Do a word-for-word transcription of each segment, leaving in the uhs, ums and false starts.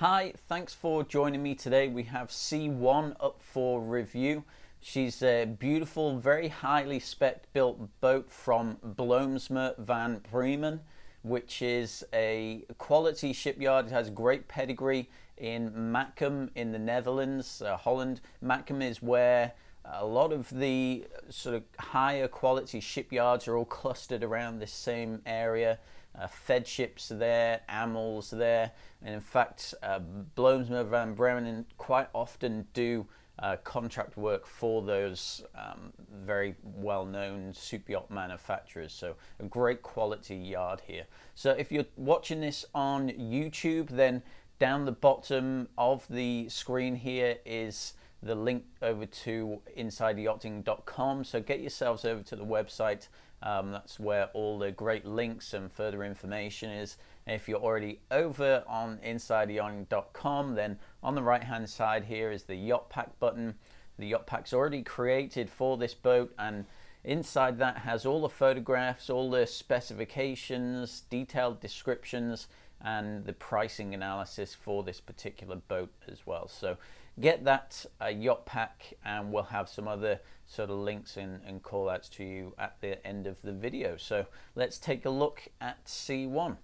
Hi, thanks for joining me today. We have C one up for review. She's a beautiful, very highly spec built boat from Bloemsma Van Breemen, which is a quality shipyard. It has great pedigree in Makkum in the Netherlands, uh, Holland. Makkum is where a lot of the sort of higher quality shipyards are all clustered around this same area. Uh, Fed ships there, A M L's there, and in fact uh, Bloemsma Van Breemen quite often do uh, contract work for those um, very well-known super yacht manufacturers, so a great quality yard here. So if you're watching this on YouTube, then down the bottom of the screen here is the link over to inside yachting dot com, so get yourselves over to the website. Um, that's where all the great links and further information is. And if you're already over on inside yachting dot com, then on the right hand side here is the YachtPak button. The YachtPak's already created for this boat, and inside that has all the photographs, all the specifications, detailed descriptions, and the pricing analysis for this particular boat as well. So get that uh, YachtPak, and we'll have some other sort of links and, and call outs to you at the end of the video. So let's take a look at C one.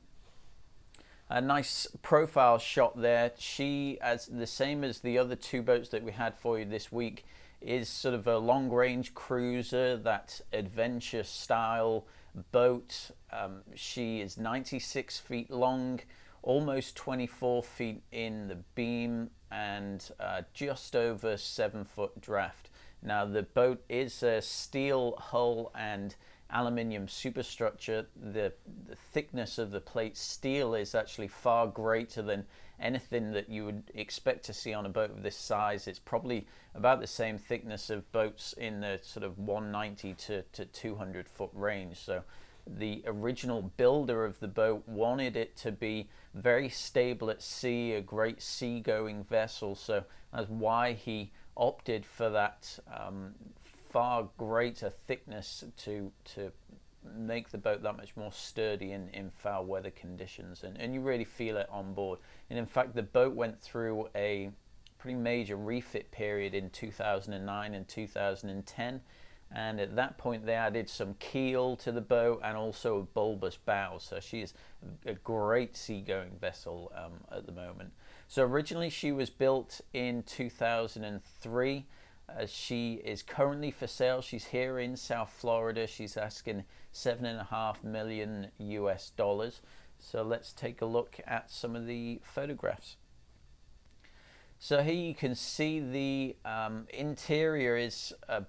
A nice profile shot there. She, as the same as the other two boats that we had for you this week, is sort of a long-range cruiser, that adventure style boat. Um, she is ninety-six feet long, almost twenty-four feet in the beam, and uh, just over seven foot draft. Now the boat is a steel hull and aluminium superstructure. The, the thickness of the plate steel is actually far greater than anything that you would expect to see on a boat of this size. It's probably about the same thickness of boats in the sort of one ninety to two hundred foot range. So the original builder of the boat wanted it to be very stable at sea, a great sea-going vessel, so that's why he opted for that um, far greater thickness to to make the boat that much more sturdy in, in foul weather conditions, and, and you really feel it on board. And in fact the boat went through a pretty major refit period in two thousand nine and two thousand ten, and at that point they added some keel to the boat and also a bulbous bow, so she is a great seagoing vessel um, at the moment. So originally she was built in two thousand three. Uh, she is currently for sale. She's here in South Florida. She's asking seven and a half million U S dollars. So let's take a look at some of the photographs. So here you can see the um, interior is a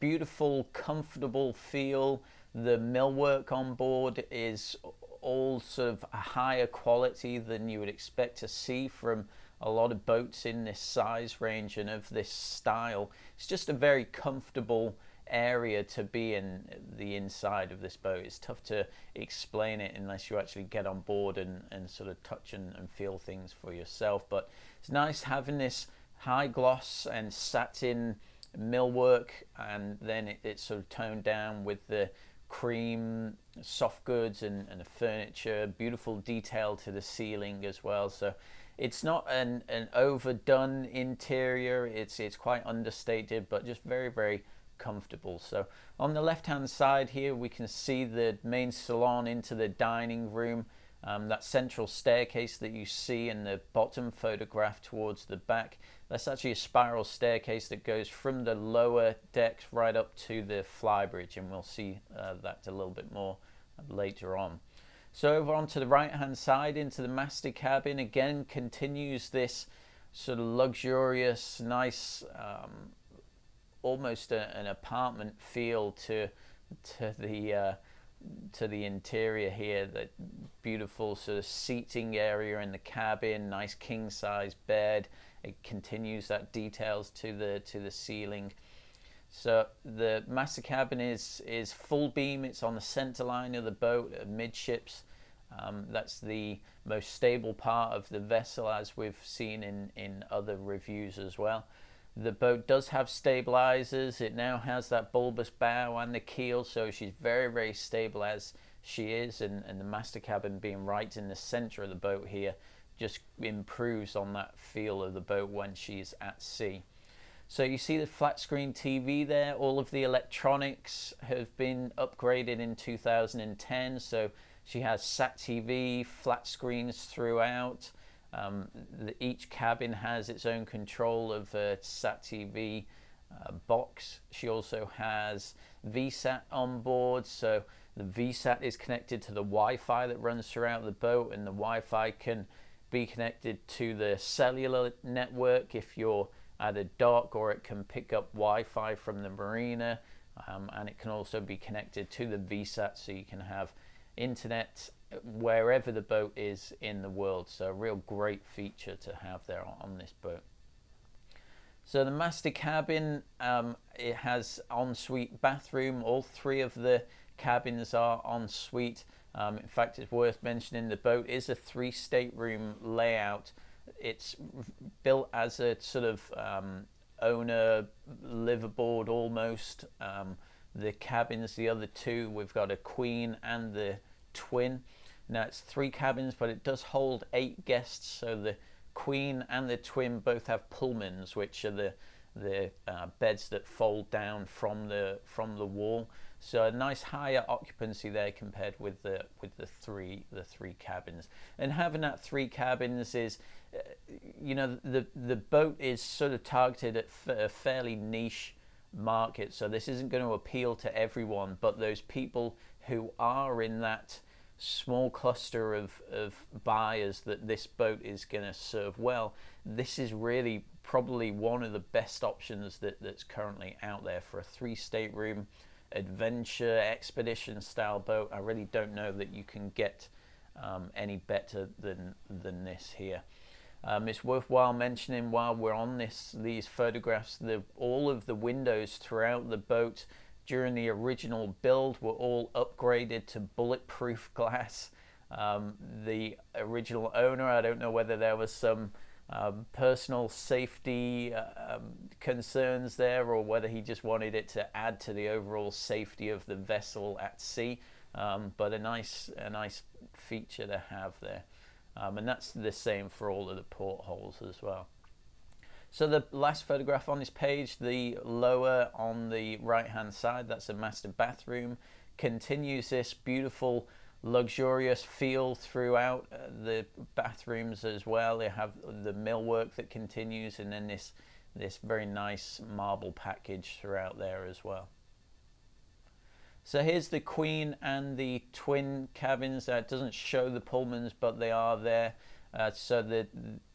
beautiful, comfortable feel. The millwork on board is all sort of a higher quality than you would expect to see from a lot of boats in this size range and of this style. It's just a very comfortable area to be in, the inside of this boat. It's tough to explain it unless you actually get on board and, and sort of touch and, and feel things for yourself. But it's nice having this high gloss and satin millwork, and then it, it's sort of toned down with the cream soft goods and, and the furniture, beautiful detail to the ceiling as well. So it's not an, an overdone interior, it's it's quite understated, but just very, very comfortable. So on the left hand side here we can see the main salon into the dining room, um, that central staircase that you see in the bottom photograph towards the back. That's actually a spiral staircase that goes from the lower decks right up to the flybridge, and we'll see uh, that a little bit more later on. So over onto the right hand side into the master cabin, again continues this sort of luxurious, nice, um, almost a, an apartment feel to to the uh, to the interior here. The beautiful sort of seating area in the cabin, nice king size bed. It continues that details to the to the ceiling. So the master cabin is is full beam. It's on the center line of the boat, midships. Um, that's the most stable part of the vessel, as we've seen in in other reviews as well. The boat does have stabilizers. It now has that bulbous bow and the keel, so she's very, very stable as she is, and, and the master cabin being right in the center of the boat here just improves on that feel of the boat when she's at sea. So you see the flat screen T V there. All of the electronics have been upgraded in two thousand ten, so she has sat T V, flat screens throughout. Um, the, each cabin has its own control of a sat T V uh, box. She also has V SAT on board, so the V SAT is connected to the Wi-Fi that runs throughout the boat, and the Wi-Fi can be connected to the cellular network if you're at a dock, or it can pick up Wi-Fi from the marina, um, and it can also be connected to the V SAT, so you can have internet wherever the boat is in the world. So a real great feature to have there on this boat. So the master cabin, um, it has ensuite bathroom. All three of the cabins are ensuite. Um, in fact, it's worth mentioning the boat is a three stateroom layout. It's built as a sort of um, owner liverboard almost. Um, the cabins, the other two, we've got a queen and the twin. Now it's three cabins, but it does hold eight guests, so the queen and the twin both have pullmans, which are the the uh, beds that fold down from the from the wall. So a nice higher occupancy there compared with the with the three the three cabins. And having that three cabins is, uh, you know, the the boat is sort of targeted at a fairly niche market, so this isn't going to appeal to everyone, but those people who are in that small cluster of, of buyers that this boat is going to serve well, this is really probably one of the best options that, that's currently out there for a three-stateroom adventure expedition style boat. I really don't know that you can get um, any better than, than this here. Um, it's worthwhile mentioning while we're on this these photographs, the, all of the windows throughout the boat during the original build were all upgraded to bulletproof glass. Um, the original owner, I don't know whether there was some um, personal safety uh, um, concerns there, or whether he just wanted it to add to the overall safety of the vessel at sea, um, but a nice, a nice feature to have there. Um, and that's the same for all of the portholes as well. So the last photograph on this page, the lower on the right hand side, that's a master bathroom, continues this beautiful luxurious feel throughout uh, the bathrooms as well. They have the millwork that continues, and then this, this very nice marble package throughout there as well. So here's the queen and the twin cabins. That uh, doesn't show the Pullmans, but they are there. Uh, so the,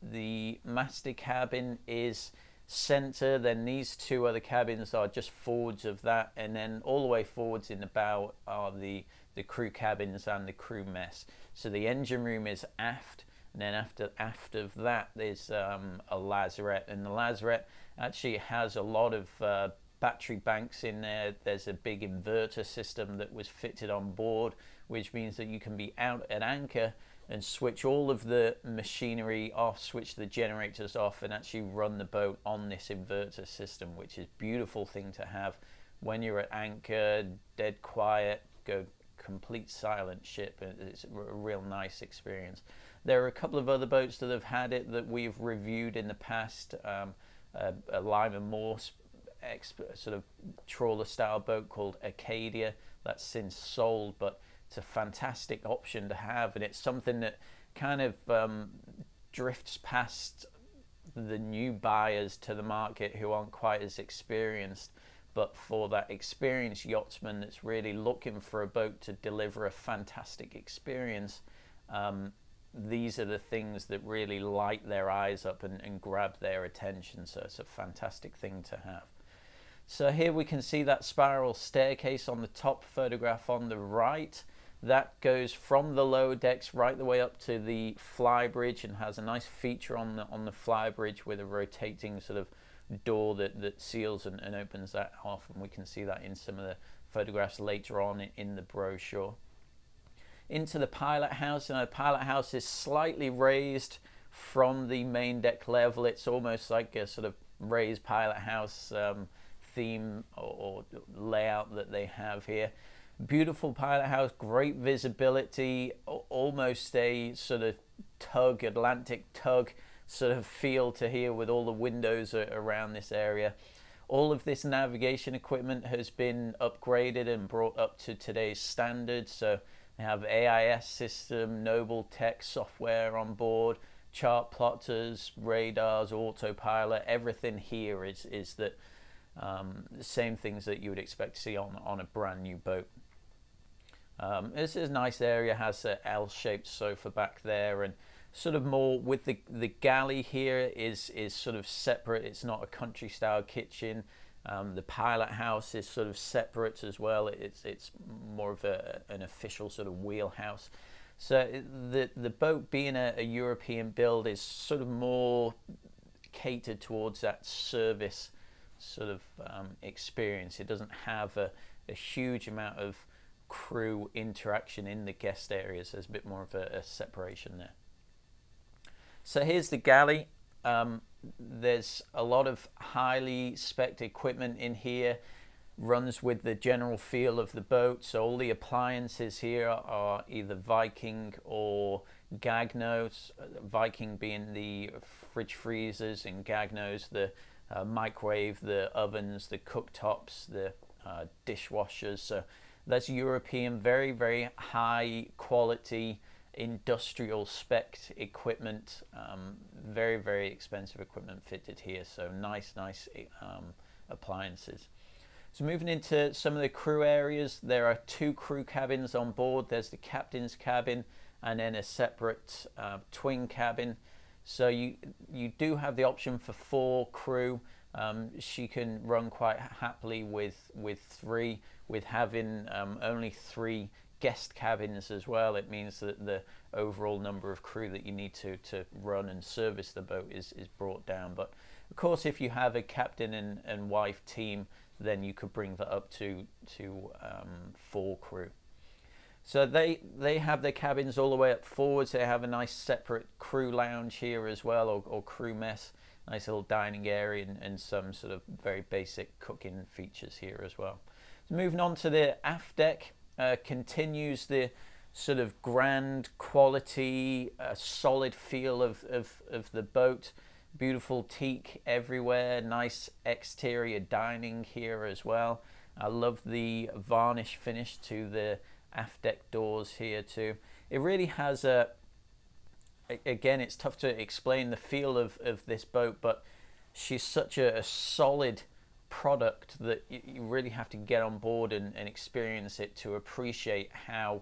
the master cabin is center, then these two other cabins are just forwards of that, and then all the way forwards in the bow are the, the crew cabins and the crew mess. So the engine room is aft, and then after, aft of that there's um, a lazarette, and the lazarette actually has a lot of uh, battery banks in there. There's a big inverter system that was fitted on board, which means that you can be out at anchor and switch all of the machinery off, switch the generators off, and actually run the boat on this inverter system, which is a beautiful thing to have when you're at anchor, dead quiet, go complete silent ship. It's a real nice experience. There are a couple of other boats that have had it that we've reviewed in the past. Um, a, a Lyman Morse sort of trawler style boat called Acadia, that's since sold, but it's a fantastic option to have, and it's something that kind of um, drifts past the new buyers to the market who aren't quite as experienced, but for that experienced yachtsman that's really looking for a boat to deliver a fantastic experience, um, these are the things that really light their eyes up and, and grab their attention, so it's a fantastic thing to have. So here we can see that spiral staircase on the top photograph on the right. That goes from the lower decks right the way up to the flybridge, and has a nice feature on the, on the flybridge with a rotating sort of door that, that seals and, and opens that off, and we can see that in some of the photographs later on in the brochure. Into the pilot house, and the pilot house is slightly raised from the main deck level. It's almost like a sort of raised pilot house um, theme or, or layout that they have here. Beautiful pilot house, great visibility, almost a sort of tug, Atlantic tug sort of feel to here, with all the windows around this area. All of this navigation equipment has been upgraded and brought up to today's standards. So they have A I S system, Noble Tech software on board, chart plotters, radars, autopilot. Everything here is is that um, same things that you would expect to see on on a brand new boat. Um, this is a nice area, has an L-shaped sofa back there, and sort of more with the the galley here is is sort of separate. It's not a country style kitchen. Um, the pilot house is sort of separate as well. It's it's more of a, an official sort of wheelhouse. So the the boat, being a, a European build, is sort of more catered towards that service sort of um, experience. It doesn't have a, a huge amount of crew interaction in the guest areas. There's a bit more of a, a separation there. So here's the galley. Um, there's a lot of highly spec'd equipment in here, runs with the general feel of the boat. So all the appliances here are either Viking or Gaggenau, Viking being the fridge freezers and Gaggenau's the uh, microwave, the ovens, the cooktops, the uh, dishwashers. So that's European, very, very high quality industrial spec equipment, um, very very expensive equipment fitted here. So nice nice um, appliances. So moving into some of the crew areas, there are two crew cabins on board. There's the captain's cabin and then a separate uh, twin cabin. So you you do have the option for four crew. Um, she can run quite happily with with three, with having um, only three guest cabins as well. It means that the overall number of crew that you need to to run and service the boat is is brought down. But of course, if you have a captain and, and wife team, then you could bring that up to to um, four crew. So they they have their cabins all the way up forwards. They have a nice separate crew lounge here as well, or, or crew mess, nice little dining area, and, and some sort of very basic cooking features here as well. So moving on to the aft deck. Uh, continues the sort of grand quality, uh, solid feel of, of, of the boat. Beautiful teak everywhere, nice exterior dining here as well. I love the varnish finish to the aft deck doors here too. It really has a, again, it's tough to explain the feel of, of this boat, but she's such a, a solid product that you really have to get on board and, and experience it to appreciate how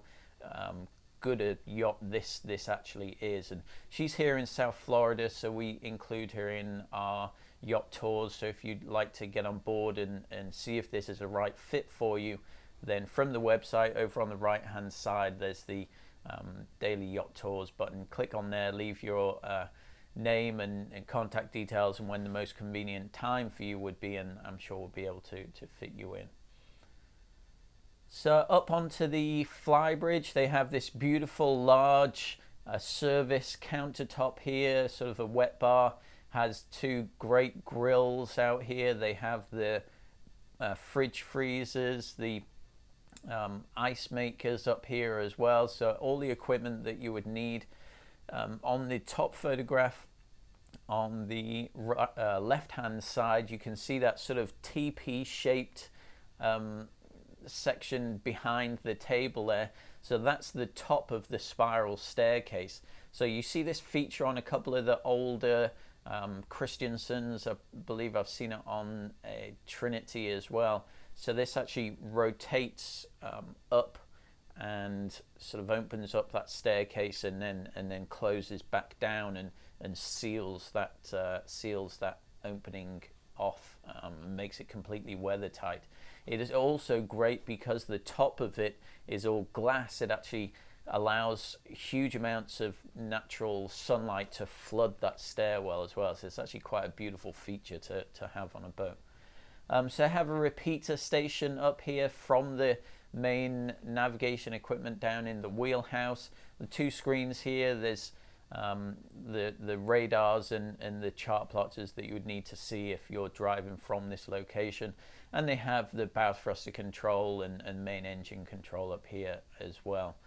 um, good a yacht this this actually is. And she's here in South Florida, so we include her in our yacht tours. So if you'd like to get on board and, and see if this is a right fit for you, then from the website over on the right hand side there's the um, daily yacht tours button. Click on there, leave your uh, name and, and contact details and when the most convenient time for you would be, and I'm sure we'll be able to, to fit you in. So up onto the flybridge, they have this beautiful large uh, service countertop here, sort of a wet bar, has two great grills out here. They have the uh, fridge freezers, the um, ice makers up here as well. So all the equipment that you would need. Um, on the top photograph on the uh, left hand side, you can see that sort of teepee shaped um, section behind the table there. So that's the top of the spiral staircase. So you see this feature on a couple of the older um, Christensen's. I believe I've seen it on a Trinity as well. So this actually rotates um, up and sort of opens up that staircase and then and then closes back down and and seals that uh, seals that opening off, um, and makes it completely weather tight. It is also great because the top of it is all glass. It actually allows huge amounts of natural sunlight to flood that stairwell as well. So it's actually quite a beautiful feature to, to have on a boat. Um, so I have a repeater station up here from the main navigation equipment down in the wheelhouse. The two screens here, there's um, the, the radars and, and the chart plotters that you would need to see if you're driving from this location. And they have the bow thruster control and, and main engine control up here as well.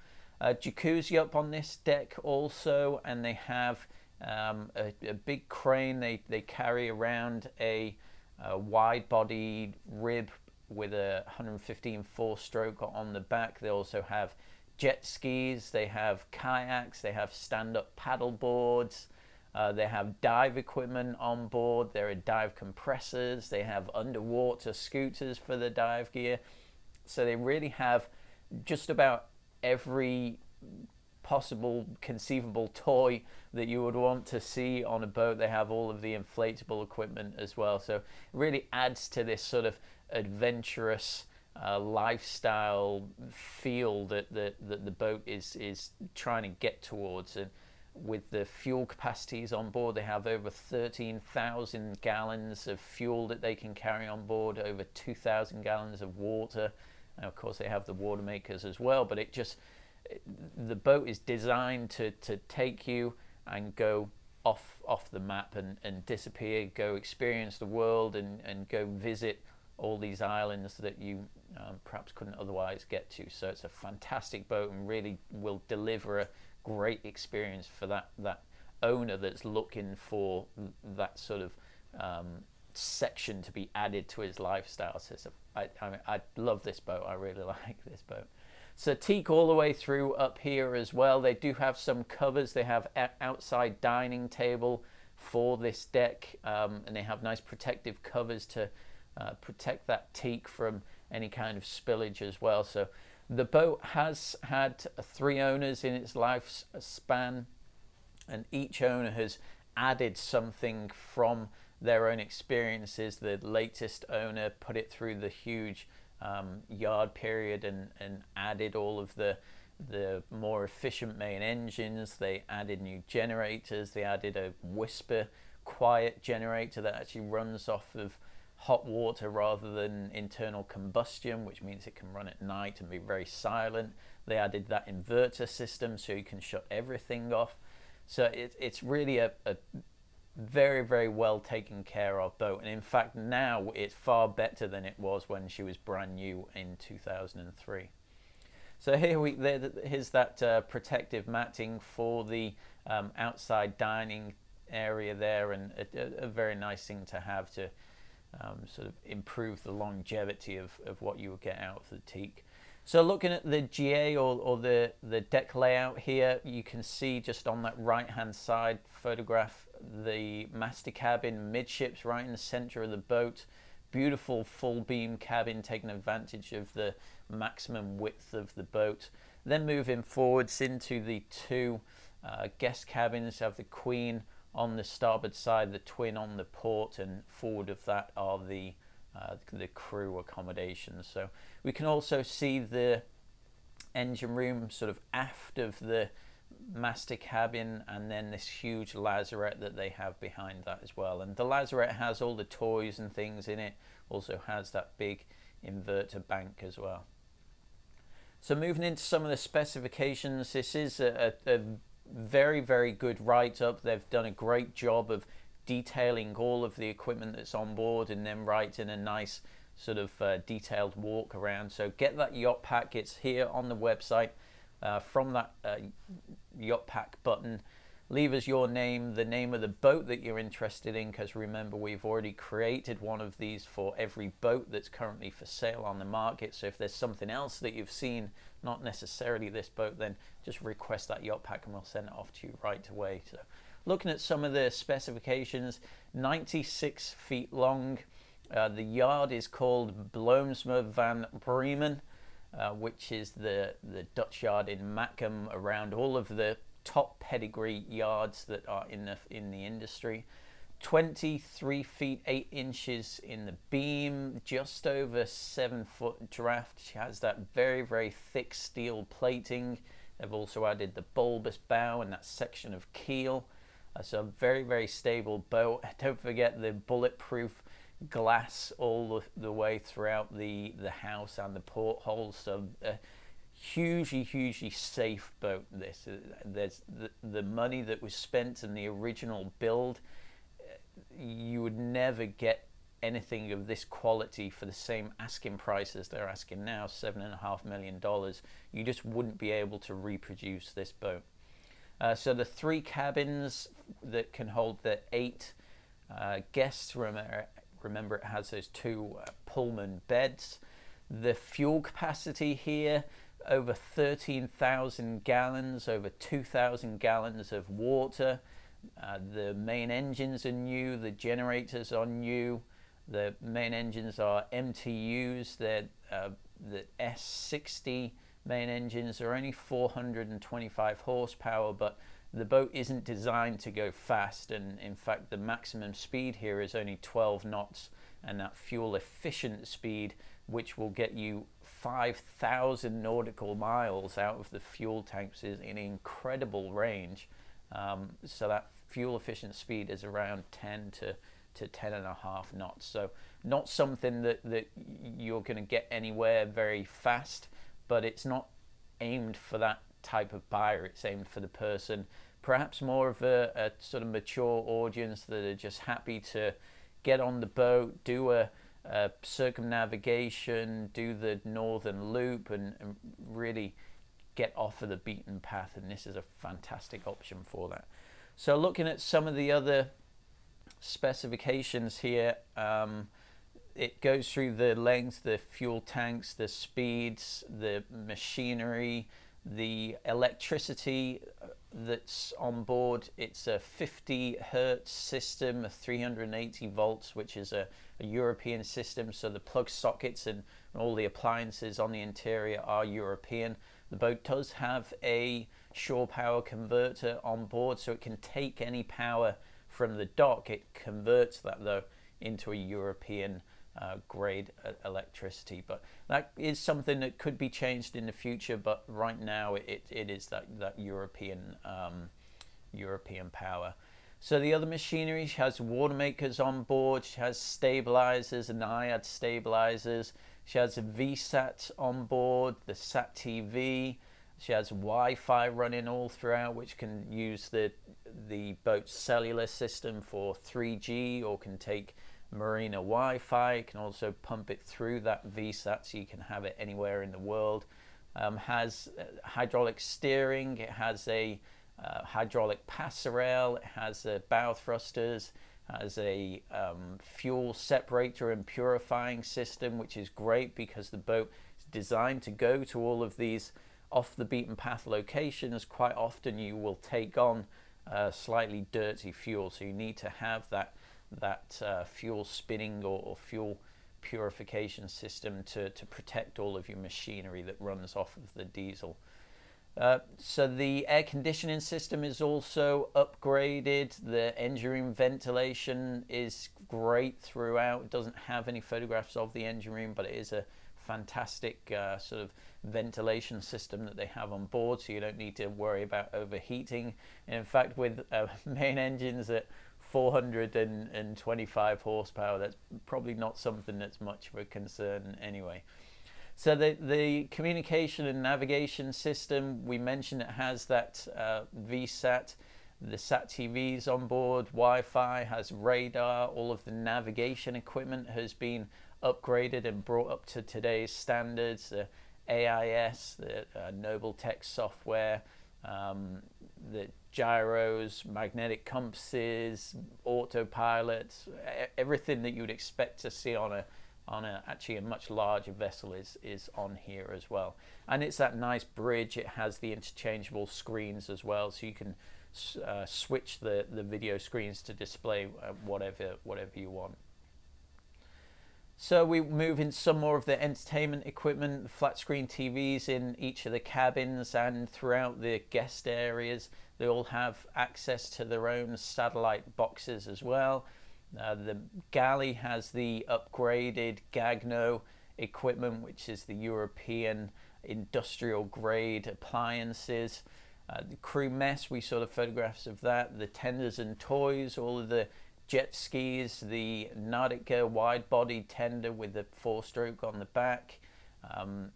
a jacuzzi up on this deck also, and they have um, a, a big crane. They, they carry around a, a wide-bodied rib with a one hundred fifteen four-stroke on the back. They also have jet skis, they have kayaks, they have stand-up paddle boards, uh, they have dive equipment on board, there are dive compressors, they have underwater scooters for the dive gear. So they really have just about every possible conceivable toy that you would want to see on a boat. They have all of the inflatable equipment as well, so it really adds to this sort of adventurous uh, lifestyle feel that, that, that the boat is, is trying to get towards. And with the fuel capacities on board, they have over thirteen thousand gallons of fuel that they can carry on board, over two thousand gallons of water. And of course they have the water makers as well, but it just, the boat is designed to, to take you and go off, off the map and, and disappear, go experience the world and, and go visit all these islands that you um, perhaps couldn't otherwise get to. So it's a fantastic boat and really will deliver a great experience for that, that owner that's looking for that sort of um, section to be added to his lifestyle system. I, I, mean, I love this boat. I really like this boat. So teak all the way through up here as well. They do have some covers. They have an outside dining table for this deck, um, and they have nice protective covers to Uh, protect that teak from any kind of spillage as well. So the boat has had three owners in its lifespan, and each owner has added something from their own experiences. The latest owner put it through the huge um, yard period and, and added all of the the more efficient main engines. They added new generators. They added a whisper quiet generator that actually runs off of hot water rather than internal combustion, which means it can run at night and be very silent. They added that inverter system so you can shut everything off. So it, it's really a, a very, very well taken care of boat. And in fact, now it's far better than it was when she was brand new in two thousand three. So here we, there, here's that uh, protective matting for the um, outside dining area there, and a, a very nice thing to have to Um, sort of improve the longevity of, of what you would get out of the teak. So looking at the G A or, or the, the deck layout here, you can see just on that right hand side photograph the master cabin midships right in the center of the boat. Beautiful full beam cabin taking advantage of the maximum width of the boat. Then moving forwards into the two uh, guest cabins, have the Queen on the starboard side, the Twin on the port, and forward of that are the uh, the crew accommodations. So we can also see the engine room sort of aft of the master cabin, and then this huge lazarette that they have behind that as well. And the lazarette has all the toys and things in it, also has that big inverter bank as well. So moving into some of the specifications, this is a, a, a very very good write-up. They've done a great job of detailing all of the equipment that's on board and then writing a nice sort of uh, detailed walk around. So get that YachtPak. It's here on the website uh, from that uh, YachtPak button. Leave us your name, the name of the boat that you're interested in, because remember we've already created one of these for every boat that's currently for sale on the market. So if there's something else that you've seen, not necessarily this boat, then just request that YachtPak and we'll send it off to you right away. So looking at some of the specifications, ninety-six feet long. Uh, the yard is called Bloemsma Van Breemen, uh, which is the, the Dutch yard in Makkum, around all of the top pedigree yards that are in the in the industry. Twenty-three feet eight inches in the beam, just over seven foot draft. She has that very very thick steel plating. They've also added the bulbous bow and that section of keel. Uh, so a very very stable boat. Don't forget the bulletproof glass all the, the way throughout the the house and the portholes. So uh, hugely hugely safe boat this. There's the, the money that was spent in the original build, you would never get anything of this quality for the same asking price as they're asking now, seven and a half million dollars, you just wouldn't be able to reproduce this boat. Uh, so the three cabins that can hold the eight uh, guests, remember, remember it has those two uh, Pullman beds. The fuel capacity here, over thirteen thousand gallons, over two thousand gallons of water. Uh, the main engines are new, the generators are new. The main engines are M T Us, they're, uh, the S sixty main engines are only four hundred twenty-five horsepower, but the boat isn't designed to go fast, and in fact the maximum speed here is only twelve knots, and that fuel efficient speed, which will get you five thousand nautical miles out of the fuel tanks, is an incredible range. Um, so that fuel efficient speed is around ten to ten and a half knots. So not something that, that you're going to get anywhere very fast, but it's not aimed for that type of buyer. It's aimed for the person, perhaps more of a, a sort of mature audience that are just happy to get on the boat, do a, a circumnavigation, do the northern loop, and, and really get off of the beaten path, and this is a fantastic option for that. So looking at some of the other specifications here, um, it goes through the length, the fuel tanks, the speeds, the machinery, the electricity that's on board. It's a fifty hertz system, three hundred eighty volts, which is a, a European system, so the plug sockets and all the appliances on the interior are European. The boat does have a shore power converter on board, so it can take any power from the dock. It converts that though into a European uh, grade electricity, but that is something that could be changed in the future, but right now it, it is that, that European um, European power. So the other machinery, she has water makers on board, she has stabilizers and I A D stabilizers, she has a V SAT on board, the SAT T V, she has Wi-Fi running all throughout, which can use the the boat's cellular system for three G, or can take marina Wi-Fi. You can also pump it through that V SAT, so you can have it anywhere in the world. Um, has hydraulic steering, it has a uh, hydraulic passerelle, it has a bow thrusters, has a um, fuel separator and purifying system, which is great because the boat is designed to go to all of these off the beaten path locations. Quite often you will take on Uh, slightly dirty fuel, so you need to have that that uh, fuel spinning or, or fuel purification system to, to protect all of your machinery that runs off of the diesel. Uh, so the air conditioning system is also upgraded. The engine room ventilation is great throughout. It doesn't have any photographs of the engine room, but it is a fantastic uh, sort of ventilation system that they have on board, so you don't need to worry about overheating. And in fact, with uh, main engines at four hundred twenty-five horsepower, that's probably not something that's much of a concern anyway. So the, the communication and navigation system, we mentioned it has that uh, V SAT, the SAT T Vs on board, Wi-Fi, has radar, all of the navigation equipment has been upgraded and brought up to today's standards. The A I S, the uh, Noble Tech software, um, the gyros, magnetic compasses, autopilots, everything that you would expect to see on a on a actually a much larger vessel is is on here as well. And it's that nice bridge. It has the interchangeable screens as well, so you can uh, switch the the video screens to display whatever whatever you want. So we move in some more of the entertainment equipment, the flat screen T Vs in each of the cabins and throughout the guest areas. They all have access to their own satellite boxes as well. Uh, the galley has the upgraded Gaggenau equipment, which is the European industrial grade appliances. Uh, the crew mess, we saw the photographs of that. The tenders and toys, all of the jet skis, the Nautica wide-bodied tender with the four-stroke on the back, um,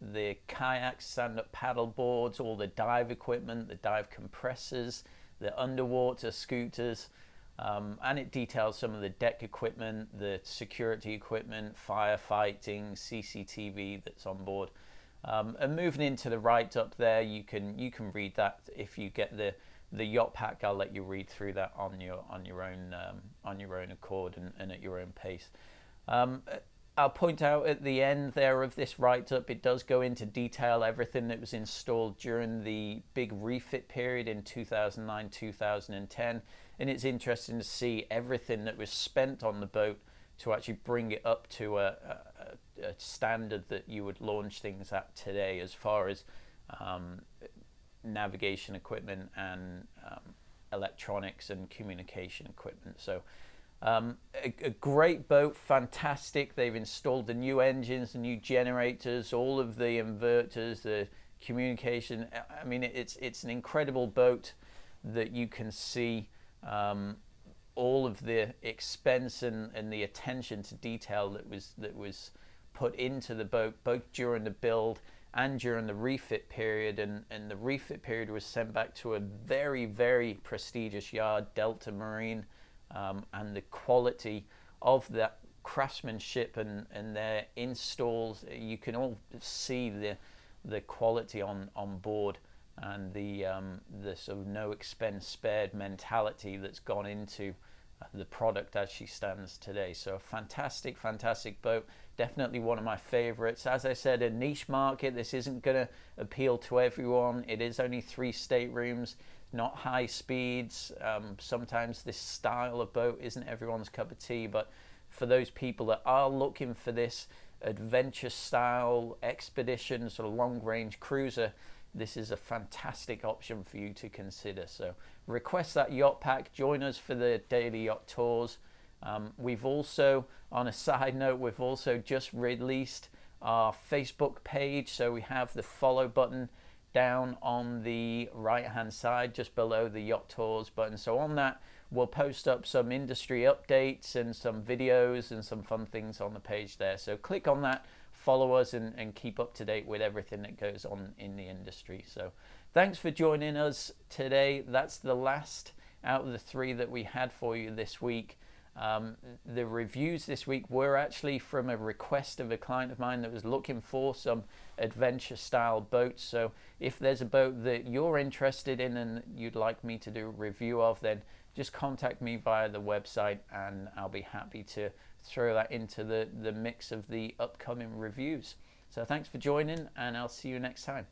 the kayaks, stand-up paddle boards, all the dive equipment, the dive compressors, the underwater scooters, Um, and it details some of the deck equipment, the security equipment, firefighting, C C T V that's on board. Um, and moving into the right up there, you can you can read that if you get the the yacht pack. I'll let you read through that on your on your own um, on your own accord and, and at your own pace. Um, I'll point out at the end there of this write-up, it does go into detail everything that was installed during the big refit period in two thousand nine, two thousand ten, and it's interesting to see everything that was spent on the boat to actually bring it up to a, a, a standard that you would launch things at today as far as um, navigation equipment and um, electronics and communication equipment. So Um, a, a great boat, fantastic. They've installed the new engines, the new generators, all of the inverters, the communication. I mean, it's it's an incredible boat that you can see um, all of the expense and, and the attention to detail that was that was put into the boat, both during the build and during the refit period. And, and the refit period was sent back to a very, very prestigious yard, Delta Marine. Um, and the quality of that craftsmanship and, and their installs, you can all see the the quality on, on board and the, um, the sort of no expense spared mentality that's gone into the product as she stands today. So a fantastic, fantastic boat. Definitely one of my favorites. As I said, a niche market. This isn't going to appeal to everyone. It is only three staterooms. Not high speeds. Um, sometimes this style of boat isn't everyone's cup of tea, but for those people that are looking for this adventure style expedition, sort of long range cruiser, this is a fantastic option for you to consider. So request that yacht pack, join us for the daily yacht tours. Um, we've also, on a side note, we've also just released our Facebook page. So we have the follow button down on the right hand side just below the yacht tours button. So on that, we'll post up some industry updates and some videos and some fun things on the page there. So click on that, follow us, and, and keep up to date with everything that goes on in the industry. So thanks for joining us today. That's the last out of the three that we had for you this week. Um, the reviews this week were actually from a request of a client of mine that was looking for some adventure style boats. So if there's a boat that you're interested in and you'd like me to do a review of, then just contact me via the website and I'll be happy to throw that into the, the mix of the upcoming reviews. So thanks for joining, and I'll see you next time.